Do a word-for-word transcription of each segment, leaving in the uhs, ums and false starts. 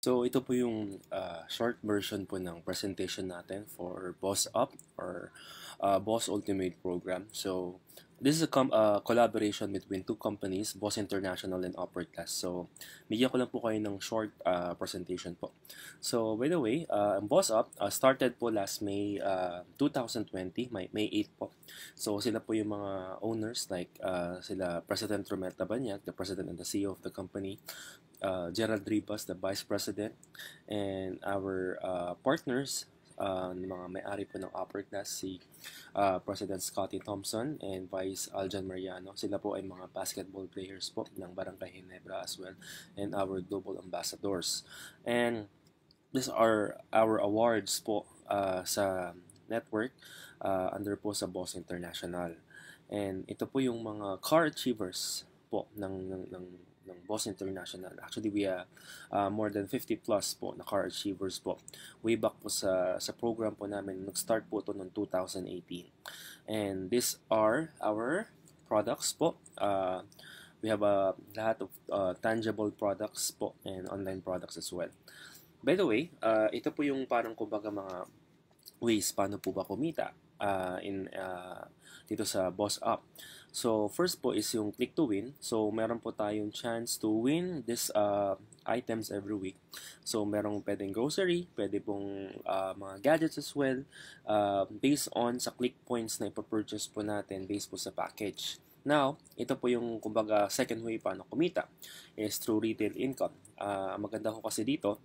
So ito po yung uh, short version po ng presentation natin for Boss Up or uh, Boss Ultimate program. So this is a com uh, collaboration between two companies, Boss International and Upper Class. So bigyan ko lang po kayo ng short uh, presentation po. So by the way, uh, Boss Up uh, started po last May uh, two thousand twenty, May, May eighth po. So sila po yung mga owners like uh, sila President Romel Tabanya, the President and the C E O of the company. Uh, Gerald Ribas, the Vice President, and our uh, partners, uh, mga may-ari po ng Upper Class, si uh, President Scotty Thompson and Vice Aljan Mariano. Sila po ay mga basketball players po ng Barangay Ginebra as well, and our global ambassadors. And these are our awards po uh, sa network uh, under po sa Boss International. And ito po yung mga car achievers po ng, ng, ng ng Boss International. Actually, we are uh, more than fifty plus po na car achievers po. Way back po sa, sa program po namin, nag-start po ito noong two thousand eighteen. And these are our products po. Uh, we have a uh, lahat of uh, tangible products po and online products as well. By the way, uh, ito po yung parang kumbaga mga ways paano po ba kumita uh, in uh, dito sa Boss Up. So, first po is yung click to win. So, meron po tayong chance to win these uh, items every week. So, merong pwedeng grocery, pwede pong uh, mga gadgets as well, uh, based on sa click points na ipapurchase po natin based po sa package. Now, ito po yung kumbaga second way paano kumita is through retail income. Uh, maganda ko kasi dito,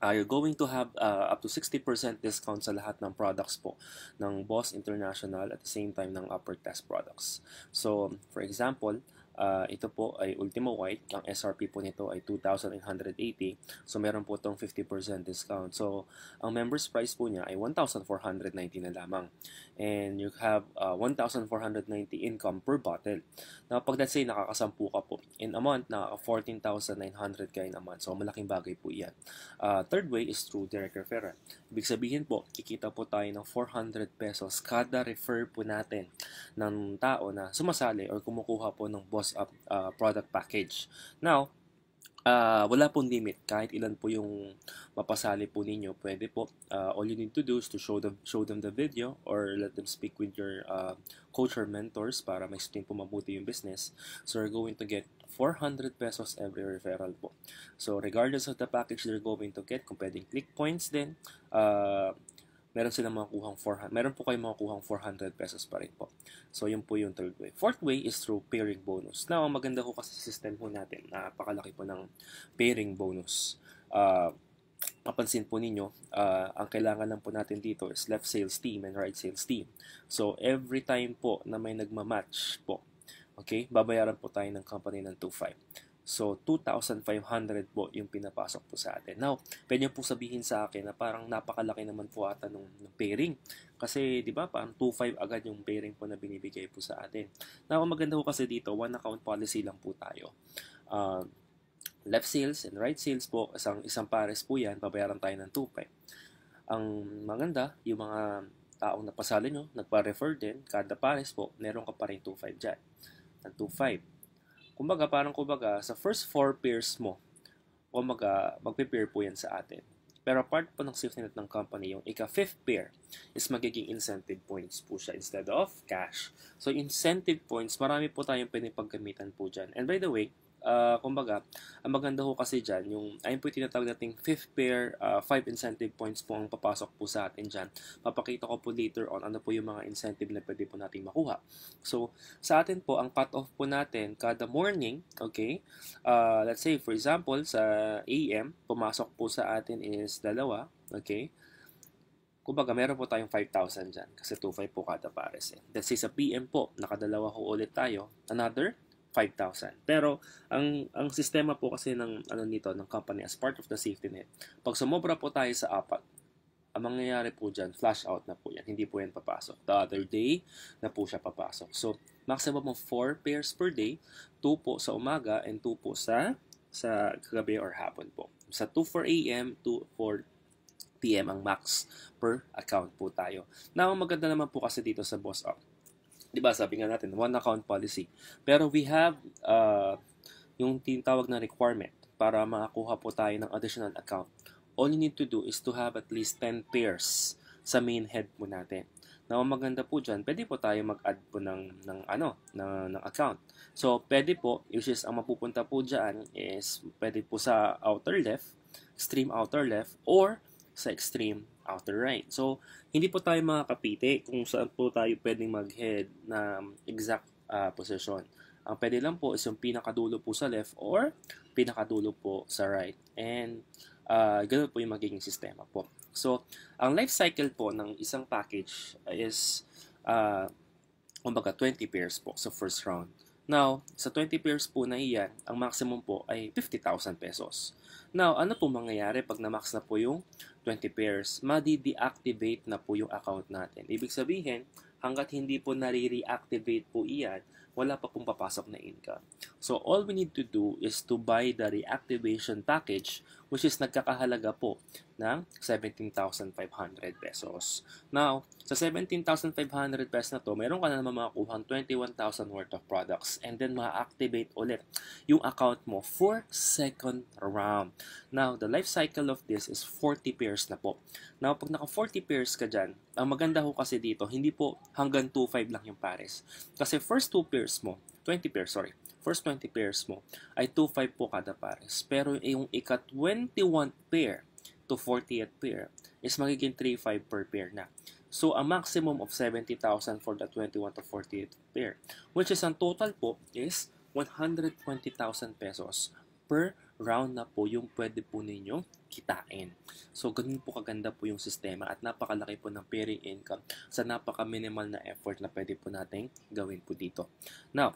Uh, you're going to have uh, up to sixty percent discount sa lahat ng products po ng Boss International at the same time ng Upper Class products. So, for example, uh, ito po ay Ultima White. Ang S R P po nito ay two thousand eight hundred eighty. So, meron po itong fifty percent discount. So, ang members price po niya ay one thousand four hundred ninety na lamang. And you have uh, one thousand four hundred ninety income per bottle. Now, pag let's say nakakasampu ka po, in a month, nakaka fourteen thousand nine hundred ka in a month. So, malaking bagay po iyan. Uh, third way is through direct referral. Ibig sabihin po, kikita po tayo ng four hundred pesos kada refer po natin ng tao na sumasali or kumukuha po ng Boss Up uh, product package. Now, Uh, wala pong limit, kahit ilan po yung mapasali po ninyo, pwede po. Uh, all you need to do is to show them, show them the video or let them speak with your uh, coach or mentors para ma-explain po mabuti yung business. So, you're going to get four hundred pesos every referral po. So, regardless of the package they're going to get, kung pwedeng click points din, uh, meron silang makukuhang four hundred, meron po kayong makukuhang four hundred pesos pa rin po. So, yun po yung third way. Fourth way is through pairing bonus. Now, ang maganda ko kasi system po natin, napakalaki po ng pairing bonus. Uh, Papansin po ninyo, uh, ang kailangan lang po natin dito is left sales team and right sales team. So, every time po na may nagmamatch po, okay, babayaran po tayo ng company ng two thousand five hundred. So, two thousand five hundred po yung pinapasok po sa atin. Now, pwede nyo po sabihin sa akin na parang napakalaki naman po ata nung, nung pairing. Kasi, di ba, parang two thousand five hundred agad yung pairing po na binibigay po sa atin. Now, ang maganda po kasi dito, one account policy lang po tayo. Uh, left sales and right sales po, isang, isang pares po yan, babayaran tayo ng two thousand five hundred. Ang maganda, yung mga taong napasali nyo, nagpa-refer din, kada pares po, meron ka pa rin two thousand five hundred dyan. Ng two thousand five hundred. Kumbaga, parang kumbaga, sa first four pairs mo, kumbaga, magpe-pair po yan sa atin. Pero apart po ng safety net ng company, yung ika-fifth pair is magiging incentive points po siya instead of cash. So, incentive points, marami po tayong pinipagkamitan po dyan. And by the way, uh, kumbaga, ang maganda ho kasi dyan, yung, ayun po yung tinatawag nating fifth pair, uh, five incentive points po ang papasok po sa atin dyan. Papakita ko po later on ano po yung mga incentive na pwede po natin makuha. So, sa atin po, ang cut-off po natin kada morning, okay, uh, let's say, for example, sa A M, pumasok po sa atin is dalawa, okay. Kumbaga, meron po tayong five thousand dyan, kasi two thousand five hundred po kada pares eh. Let's say, sa P M po, nakadalawa ho ulit tayo, another five thousand. Pero ang ang sistema po kasi ng ano nito ng company as part of the safety net. Pag sumobra po tayo sa apat, ang mangyayari po diyan, flash out na po yan. Hindi po yan papasok. The other day na po siya papasok. So, maximum of four pairs per day, two po sa umaga and two po sa sa gabi or hapon po. Sa two for A M, two for P M ang max per account po tayo. Now, maganda naman po kasi dito sa Boss Up. Diba, sabi nga natin, one account policy. Pero we have uh, yung tinatawag na requirement para makakuha po tayo ng additional account. All you need to do is to have at least ten pairs sa main head po natin. Now, maganda po dyan, pwede po tayo mag-add po ng, ng, ano, ng, ng account. So, pwede po, which is ang mapupunta po dyan is pwede po sa outer left, extreme outer left, or sa extreme outer right. So, hindi po tayo makakapiti kung saan po tayo pwedeng mag-head na exact uh, position. Ang pwede lang po is yung pinakadulo po sa left or pinakadulo po sa right. And, uh, ganun po yung magiging sistema po. So, ang life cycle po ng isang package is, uh, kumbaga, twenty pairs po sa first round. Now, sa twenty pairs po na iyan, ang maximum po ay fifty thousand pesos. Now, ano po mangyayari pag na-max na po yung twenty pairs? Madi-deactivate na po yung account natin. Ibig sabihin, hanggat hindi po nare-reactivate po iyan, wala pa pong papasok na income. So, all we need to do is to buy the reactivation package, which is nagkakahalaga po ng seventeen thousand five hundred pesos. Now, sa seventeen thousand five hundred pesos na to, meron ka na naman makakuhang twenty-one thousand worth of products and then ma-activate ulit yung account mo for second round. Now, the life cycle of this is forty pairs na po. Now, pag naka forty pairs ka dyan, ang maganda ho kasi dito, hindi po hanggang two point five lang yung pares. Kasi first two pairs mo, twenty pairs, sorry, first twenty pairs mo ay two point five po kada pares. Pero yung ika twenty-one pair to fortieth pair is magiging three point five per pair na. So, a maximum of seventy thousand for the twenty-one to fortieth pair, which is ang total po is one hundred twenty thousand pesos per round na po yung pwede po ninyong kitain. So, ganun po kaganda po yung sistema at napakalaki po ng pairing income sa napaka-minimal na effort na pwede po nating gawin po dito. Now,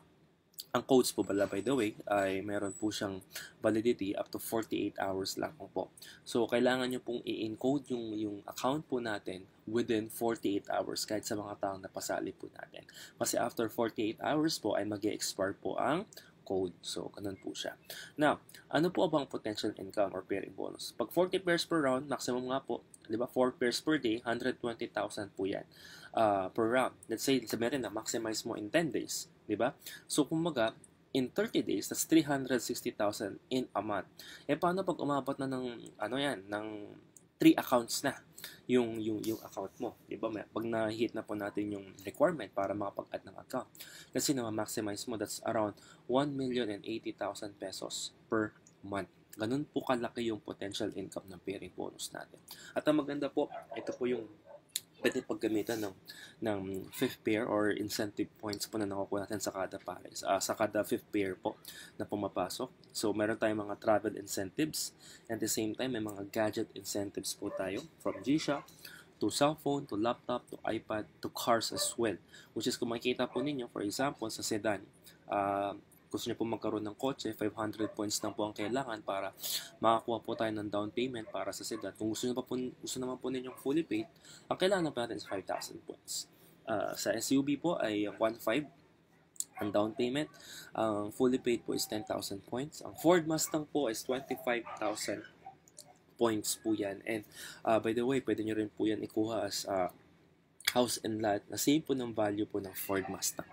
ang codes po pala, by the way, ay meron po siyang validity up to forty-eight hours lang po. So, kailangan nyo pong i-encode yung, yung account po natin within forty-eight hours kahit sa mga taong napasali po natin. Kasi after forty-eight hours po ay mag-expire po ang code. So, ganun po siya. Now, ano po bang potential income or pairing bonus? Pag forty pairs per round, maximum nga po, di ba, four pairs per day, one hundred twenty thousand po yan uh, per round. Let's say, sabihin na maximize mo in ten days, di ba? So, kumaga, in thirty days, that's three hundred sixty thousand in a month. Eh, paano pag umabot na ng, ano yan, ng three accounts na yung yung yung account mo, di ba? Pag na-hit na po natin yung requirement para makapag-add ng account, kasi na ma-maximize mo, that's around one million eighty thousand pesos per month. Ganun po kalaki yung potential income ng pairing bonus natin. At ang maganda po, ito po yung pwede paggamitan ng ng fifth pair or incentive points po na nakukuha natin sa kada pares, uh, sa kada fifth pair po na pumapasok. So, meron tayong mga travel incentives, and at the same time, may mga gadget incentives po tayo from G-Shop to cellphone, to laptop, to iPad, to cars as well. Which is, kung makikita po ninyo, for example, sa sedan, uh, gusto nyo po magkaroon ng kotse, five hundred points lang po ang kailangan para makakuha po tayo ng down payment para sa sedan. Kung gusto nyo pa po, gusto naman po ninyong fully paid, ang kailangan po natin is five thousand points. Uh, sa S U V po ay one point five ang down payment. Ang uh, fully paid po is ten thousand points. Ang Ford Mustang po is twenty-five thousand points po yan. And uh, by the way, pwede nyo rin po yan ikuha as uh, house and lot na same po ng value po ng Ford Mustang.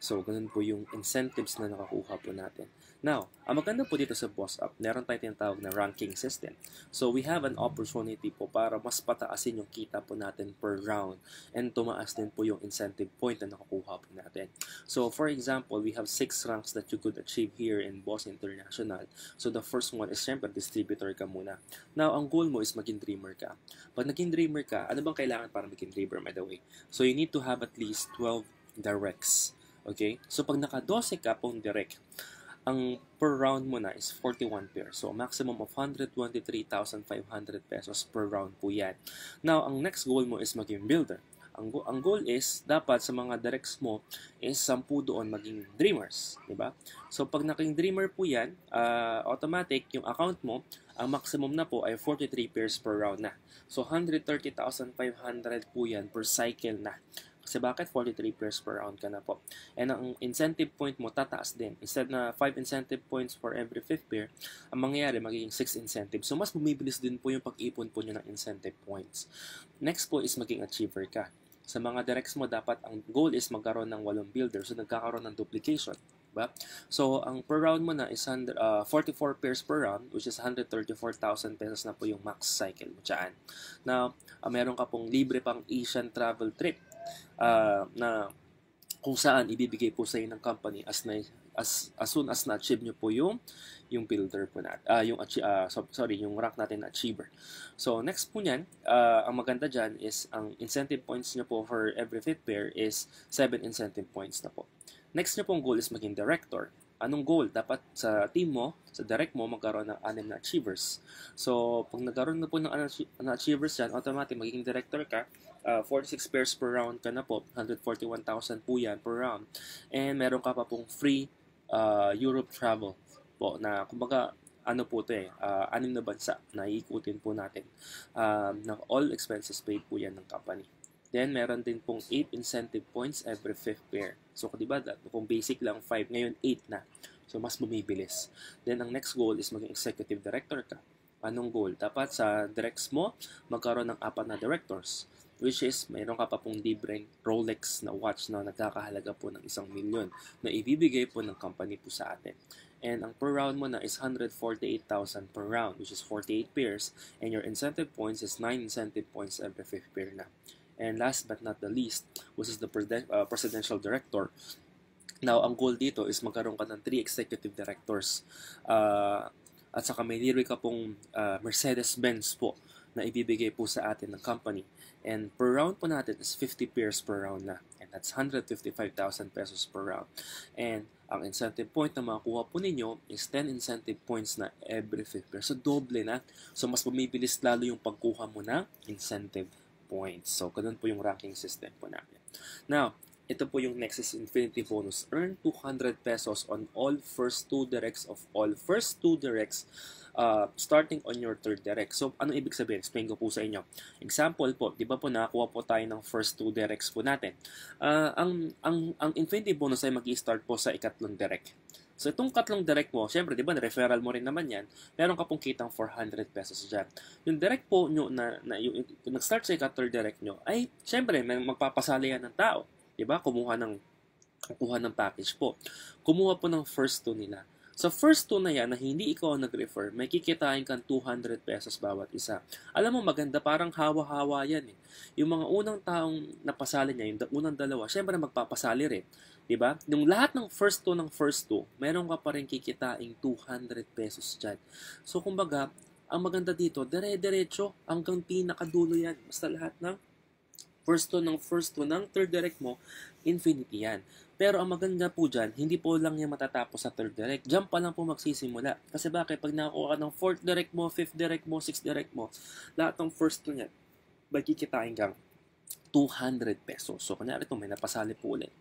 So, ganun po yung incentives na nakakuha po natin. Now, ang maganda po dito sa Boss Up, meron tayo tinatawag na ranking system. So, we have an opportunity po para mas pataasin yung kita po natin per round and tumaas din po yung incentive point na nakakuha po natin. So, for example, we have six ranks that you could achieve here in Boss International. So, the first one is syempre distributor ka muna. Now, ang goal mo is maging dreamer ka. Pag naging dreamer ka, ano bang kailangan para maging dreamer, by the way? So, you need to have at least twelve directs. Okay? So, pag naka-twelve ka pong direct, ang per round mo na is forty-one pairs. So, maximum of one hundred twenty-three thousand five hundred pesos per round po yan. Now, ang next goal mo is maging builder. Ang, go ang goal is, dapat sa mga directs mo is ten doon maging dreamers. Diba? So, pag naging dreamer po yan, uh, automatic yung account mo, ang maximum na po ay forty-three pairs per round na. So, one hundred thirty thousand five hundred po yan per cycle na. Kasi bakit forty-three pairs per round ka na po? And ang incentive point mo tataas din. Instead na five incentive points for every fifth pair, ang mangyayari magiging six incentives. So, mas bumibilis din po yung pag-ipon po nyo ng incentive points. Next po is maging achiever ka. Sa mga directs mo, dapat ang goal is magkaroon ng walong builder. So, nagkakaroon ng duplication. Diba? So, ang per round mo na is uh, forty-four pairs per round, which is one hundred thirty-four thousand pesos na po yung max cycle mo dyan. Now, uh, meron ka pong libre pang Asian travel trip uh, na kung saan ibibigay po sa inyo ng company as na As, as soon as na-achieve nyo po yung yung builder po natin, uh, yung, uh, sorry, yung rank natin na achiever. So, next po nyan, uh, ang maganda dyan is ang incentive points nyo po for every fifth pair is seven incentive points na po. Next nyo pong goal is maging director. Anong goal? Dapat sa team mo, sa direct mo, magkaroon ng anim na achievers. So, pag nagkaroon na po ng na achievers dyan, automatic magiging director ka. Uh, forty-six pairs per round ka na po. one hundred forty-one thousand po yan per round. And meron ka pa pong free Uh, Europe travel po na kumbaga ano po ito eh uh, anim na bansa na iikutin po natin uh, na all expenses paid po yan ng company. Then meron din pong eight incentive points every fifth pair. So diba kung basic lang five, ngayon eight na, so mas bumibilis. Then ang next goal is maging executive director ka. Anong goal? Dapat sa directs mo magkaroon ng apat na directors, which is mayroon ka pa pong libreng Rolex na watch na nagkakahalaga po ng isang milyon na ibibigay po ng company po sa atin. And ang per round mo na is one hundred forty-eight thousand per round, which is forty-eight pairs, and your incentive points is nine incentive points every fifth pair na. And last but not the least, which is the presidential director. Now, ang goal dito is magkaroon ka ng three executive directors. Uh, at saka may libre ka pong uh, Mercedes-Benz po na ibibigay po sa atin ng company. And per round po natin is fifty pairs per round na. And that's one hundred fifty-five thousand pesos per round. And ang incentive point na makukuha po ninyo is ten incentive points na every fifth pair. So doble na. So mas bumibilis lalo yung pagkuha mo ng incentive points. So ganun po yung ranking system po namin. Now, ito po yung Nexus Infinity Bonus. Earn two hundred pesos on all first two directs of all first two directs uh, starting on your third direct. So, ano ibig sabihin? Explain ko po sa inyo. Example po, di ba po nakakuha po tayo ng first two directs po natin. Uh, ang, ang, ang Infinity Bonus ay mag-i-start po sa ikatlong direct. So, itong katlong direct mo, syempre, di ba, na-referral mo rin naman yan, meron ka pong kitang four hundred pesos dyan. Yung direct po nyo na, na yung, yung nag-start sa ikatlong direct nyo, ay, syempre, magpapasali yan ng tao. Diba? Kumuha ng, kukuha ng package po. Kumuha po ng first two nila. Sa first two na yan, na hindi ikaw nag-refer, may kikitain kang two hundred pesos bawat isa. Alam mo, maganda, parang hawa-hawa yan eh. Yung mga unang taong napasali niya, yung unang dalawa, syempre na magpapasali rin. Diba? Yung lahat ng first two ng first two, meron ka pa rin kikitain two hundred pesos dyan. So, kumbaga, ang maganda dito, dire-diretso, hanggang pinakadulo yan. Basta lahat ng first two ng first two ng third direct mo, infinity yan. Pero ang maganda po dyan, hindi po lang yan matatapos sa third direct. Diyan pa lang po magsisimula. Kasi bakit? Pag nakakuha ka ng fourth direct mo, fifth direct mo, sixth direct mo, lahat ng first two niyan, magkikitain kang two hundred pesos. So, kanyari ito, may napasali po ulit.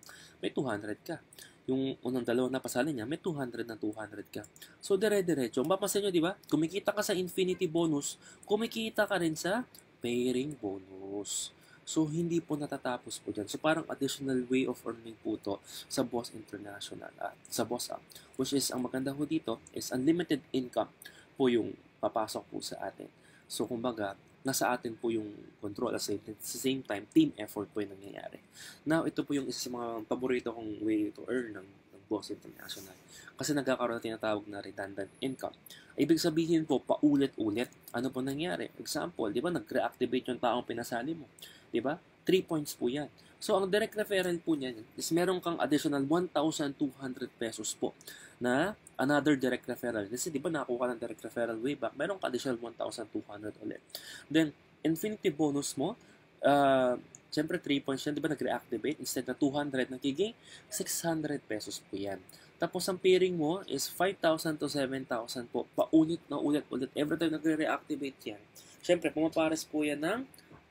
May two hundred ka. Yung unang dalawang napasali niya, may two hundred na two hundred ka. So, dire-diretso. Mapapansin nyo, di ba? Kumikita ka sa infinity bonus, kumikita ka rin sa pairing bonus. So, hindi po natatapos po dyan. So, parang additional way of earning po ito sa Boss International at sa Boss Up. Which is, ang maganda po dito is unlimited income po yung papasok po sa atin. So, kumbaga, nasa atin po yung control. At the same time, team effort po yung nangyayari. Now, ito po yung isa sa mga paborito kong way to earn ng, ng Boss International. Kasi nagkakaroon na tinatawag na redundant income. Ibig sabihin po, paulit-ulit, ano po nangyari? Example, di ba, nag-reactivate yung taong pinasali mo. Diba? three points po yan. So, ang direct referral po niyan is meron kang additional one thousand two hundred pesos po na another direct referral. Kasi diba nakakuha ng direct referral way back, meron ka additional one thousand two hundred ulit. Then, infinity bonus mo, uh, siyempre three points yan, diba nag-reactivate? Instead na two hundred, nagiging six hundred pesos po yan. Tapos, ang pairing mo is five thousand to seven thousand po. Paulit na ulit ulit. Every time nag-reactivate yan. Siyempre, pumapares po yan ng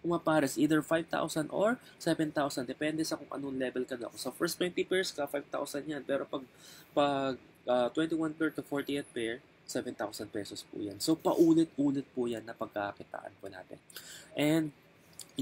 umapares either five thousand or seven thousand. Depende sa kung anong level ka na. Kung sa first twenty pairs ka, five thousand yan. Pero pag, pag uh, twenty-one pair to forty-eight pair, seven thousand pesos po yan. So, paulit-ulit po yan na pagkakitaan po natin. And,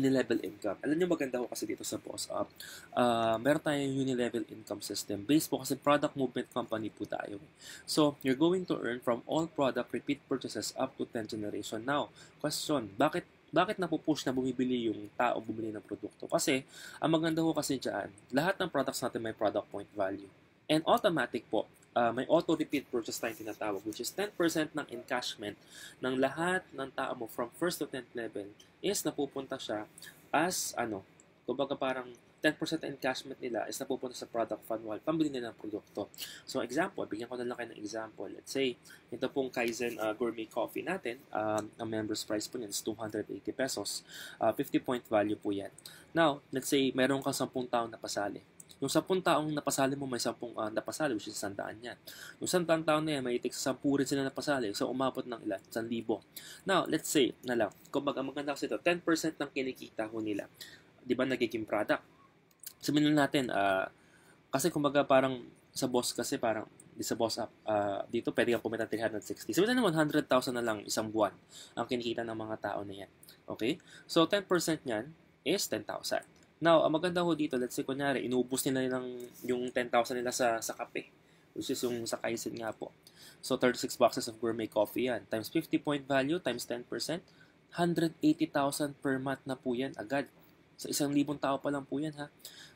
unilevel income. Alam nyo, maganda ko kasi dito sa Boss Up. Uh, meron tayong unilevel income system. Based po kasi product movement company po tayo. So, you're going to earn from all product repeat purchases up to ten generation. Now, question, bakit Bakit napupush na bumibili yung tao bumili ng produkto? Kasi, ang maganda ko kasi dyan, lahat ng products natin may product point value. And automatic po, uh, may auto repeat purchase tayong tinatawag, which is ten percent ng encashment ng lahat ng tao mo from first to tenth level is napupunta siya as ano, kumbaga parang ten percent encashment nila is napupunta sa product fund while pambili nila ng produkto. So, example, bigyan ko na lang kayo ng example. Let's say, ito pong Kaizen uh, Gourmet Coffee natin, um, ang member's price po niyan is two hundred eighty pesos. Uh, fifty point value po yan. Now, let's say, meron kang sampung taong napasali. Yung sampung taong napasali mo, may sampung uh, napasali, which is sandaan yan. Yung sandaan taon na yan, may itik sa sampu rin sila napasali. So, umabot ng ilan? Sanlibo. Now, let's say, na lang, kung maganda kasi ito, ten percent ng kinikita ko nila. Di ba, nagiging product? Sabihin natin, uh, kasi kumbaga parang sa boss kasi parang sa Boss Up, uh, dito pwede kang pumita three hundred sixty. Sabihin natin one hundred thousand na lang isang buwan ang kinikita ng mga tao na yan. Okay? So, ten percent niyan is ten thousand. Now, ang maganda ho dito, let's say kunyari, inubos nila nilang, yung ten thousand nila sa, sa kape, which is yung sa Kaizen nga po. So, thirty-six boxes of gourmet coffee yan. Times fifty point value, times ten percent, one hundred eighty thousand per month na po yan agad. Sa isang libong tao pa lang po yan, ha?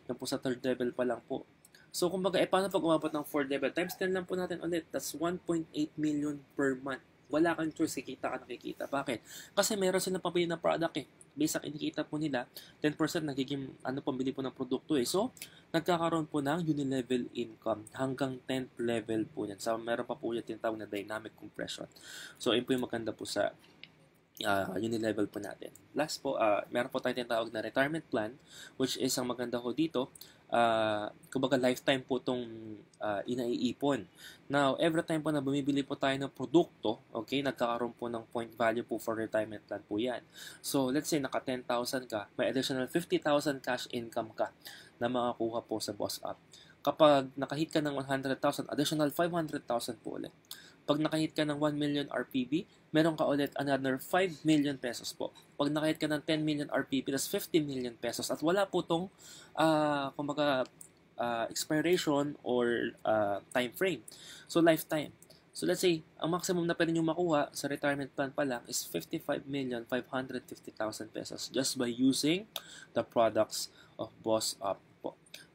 Yan po sa third level pa lang po. So, kumbaga, eh, paano pag umabot ng fourth level? Times ten lang po natin ulit. That's one point eight million per month. Wala kang choice. Kikita ka, nakikita. Bakit? Kasi meron silang pabili ng product, eh. Based sa kinikita po nila, ten percent nagiging, ano, pambili po ng produkto, eh. So, nagkakaroon po ng unilevel income hanggang tenth level po yan. So, meron pa po yung tinatawag na dynamic compression. So, yun po yung maganda po sa Uh, unilevel po natin. Last po, uh, meron po tayong tinatawag na retirement plan, which is ang maganda ko dito. Uh, kumbaga lifetime po itong uh, inaiipon. Now, every time po na bumibili po tayo ng produkto, okay, nagkakaroon po ng point value po for retirement plan po yan. So, let's say naka ten thousand ka, may additional fifty thousand cash income ka na makakuha po sa Boss Up. Kapag nakahit ka ng one hundred thousand, additional five hundred thousand po ulit. Pag nakahit ka ng one million R P B, meron ka ulit another five million pesos po. Pag nakahit ka ng ten million R P B, that's fifty million pesos. At wala po itong uh, kumbaga, uh, expiration or uh, time frame. So, lifetime. So, let's say, ang maximum na pwede nyo makuha sa retirement plan pa lang is fifty-five million five hundred fifty thousand pesos just by using the products of Boss Up.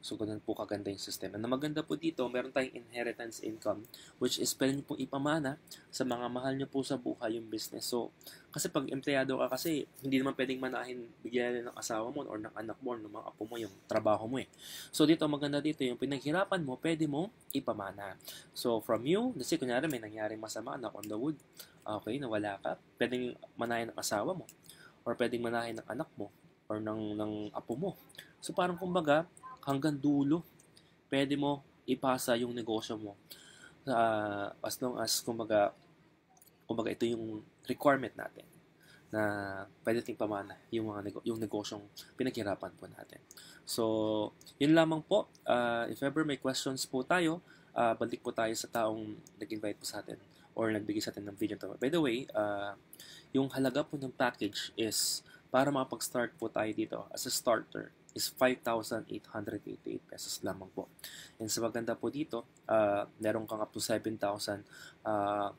So, ganun po kaganda yung system. Ang maganda po dito, meron tayong inheritance income, which is pwede nyo po ipamana sa mga mahal nyo po sa buhay yung business. So, kasi pag empleyado ka kasi, hindi naman pwedeng manahin bigyan ng asawa mo or ng anak mo or ng mga apo mo yung trabaho mo eh. So, dito, maganda dito, yung pinaghirapan mo, pwede mo ipamana. So, from you, kasi kunyari may nangyaring masama, knock on the wood, okay, nawala ka, pwedeng manahin ng asawa mo or pwedeng manahin ng anak mo or ng, ng apo mo. So, parang kumbaga, hanggang dulo, pwede mo ipasa yung negosyo mo. Uh, as long as, kumbaga, kumbaga, ito yung requirement natin na pwede ting pamana yung, mga nego yung negosyong pinaghirapan po natin. So, yun lamang po. Uh, if ever may questions po tayo, uh, balik po tayo sa taong nag-invite po sa atin or nagbigay sa atin ng video. By the way, uh, yung halaga po ng package is para makapag-start po tayo dito as a starter is five thousand eight hundred eighty-eight pesos lamang po. And sa maganda po dito, uh, meron kang up to seven thousand uh,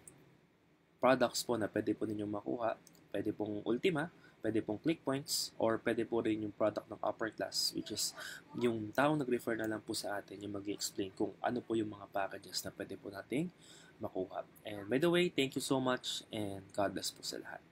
products po na pwede po ninyong makuha. Pwede pong Ultima, pwede pong Click Points, or pwede po rin yung product ng Upper Class, which is yung taong nag-refer na lang po sa atin yung mag-explain kung ano po yung mga packages na pwede po nating makuha. And by the way, thank you so much and God bless po sa lahat.